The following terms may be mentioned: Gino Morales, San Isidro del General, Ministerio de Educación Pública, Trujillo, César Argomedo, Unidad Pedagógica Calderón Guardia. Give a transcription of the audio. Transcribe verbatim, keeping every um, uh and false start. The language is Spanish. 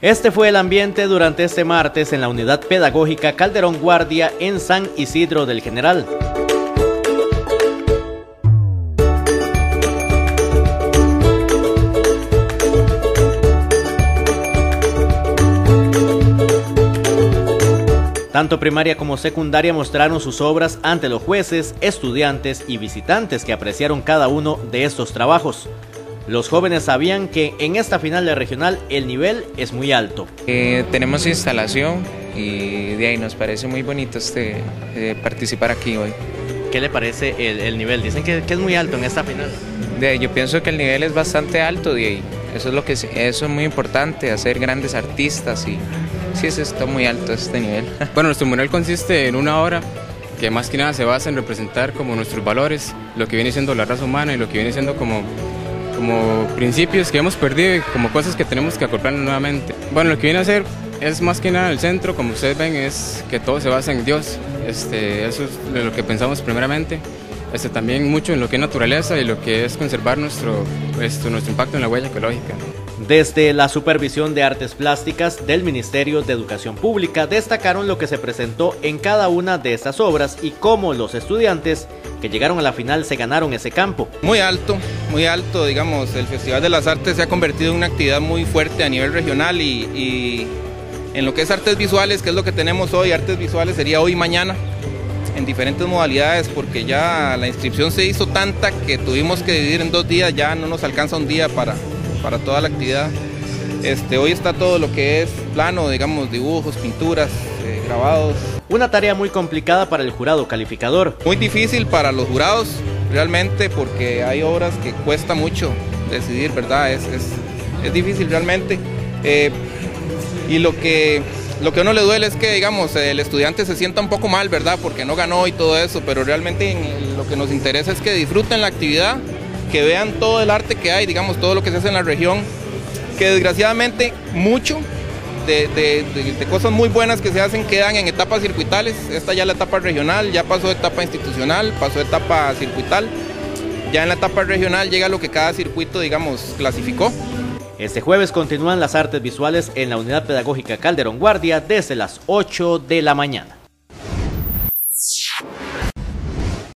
Este fue el ambiente durante este martes en la Unidad Pedagógica Calderón Guardia en San Isidro del General. Tanto primaria como secundaria mostraron sus obras ante los jueces, estudiantes y visitantes que apreciaron cada uno de estos trabajos. Los jóvenes sabían que en esta final regional el nivel es muy alto. Eh, tenemos instalación y de ahí nos parece muy bonito este, eh, participar aquí hoy. ¿Qué le parece el, el nivel? Dicen que, que es muy alto en esta final. De, yo pienso que el nivel es bastante alto, de ahí. Eso es lo que eso es muy importante, hacer grandes artistas y... Sí, está muy alto este nivel. Bueno, nuestro mural consiste en una obra que más que nada se basa en representar como nuestros valores, lo que viene siendo la raza humana y lo que viene siendo como, como principios que hemos perdido y como cosas que tenemos que acoplar nuevamente. Bueno, lo que viene a ser es más que nada el centro, como ustedes ven, es que todo se basa en Dios. Este, eso es lo que pensamos primeramente. Este, también mucho en lo que es naturaleza y lo que es conservar nuestro, esto, nuestro impacto en la huella ecológica. Desde la Supervisión de Artes Plásticas del Ministerio de Educación Pública destacaron lo que se presentó en cada una de estas obras y cómo los estudiantes que llegaron a la final se ganaron ese campo. Muy alto, muy alto, digamos, el Festival de las Artes se ha convertido en una actividad muy fuerte a nivel regional y, y en lo que es artes visuales, que es lo que tenemos hoy, artes visuales sería hoy y mañana, en diferentes modalidades, porque ya la inscripción se hizo tanta que tuvimos que dividir en dos días, ya no nos alcanza un día para, para toda la actividad. Este, hoy está todo lo que es plano, digamos, dibujos, pinturas, eh, grabados. Una tarea muy complicada para el jurado calificador. Muy difícil para los jurados, realmente, porque hay obras que cuesta mucho decidir, ¿verdad? Es, es, es difícil realmente. Eh, y lo que... Lo que a uno le duele es que, digamos, el estudiante se sienta un poco mal, ¿verdad? Porque no ganó y todo eso, pero realmente lo que nos interesa es que disfruten la actividad, que vean todo el arte que hay, digamos, todo lo que se hace en la región, que desgraciadamente mucho de, de, de, de cosas muy buenas que se hacen quedan en etapas circuitales. Esta ya es la etapa regional, ya pasó de etapa institucional, pasó de etapa circuital, ya en la etapa regional llega lo que cada circuito, digamos, clasificó. Este jueves continúan las artes visuales en la Unidad Pedagógica Calderón Guardia desde las ocho de la mañana.